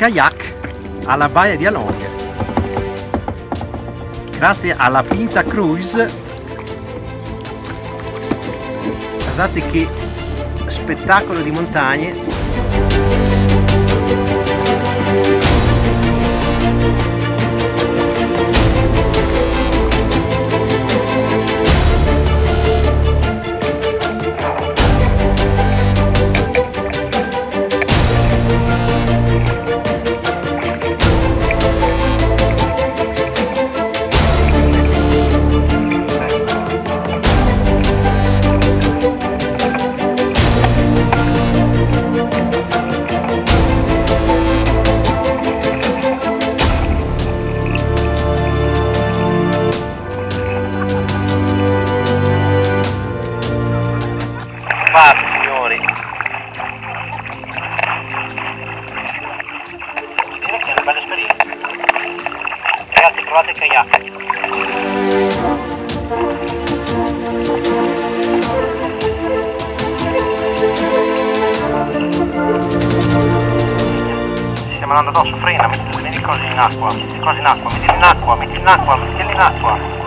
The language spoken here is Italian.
Kayak alla Baia di Along. Grazie alla Pinta Cruise. Guardate che spettacolo di montagne. Andando addosso, frena, mettili in acqua, mettili in acqua, mettili in acqua, mettili in acqua, mettili in acqua.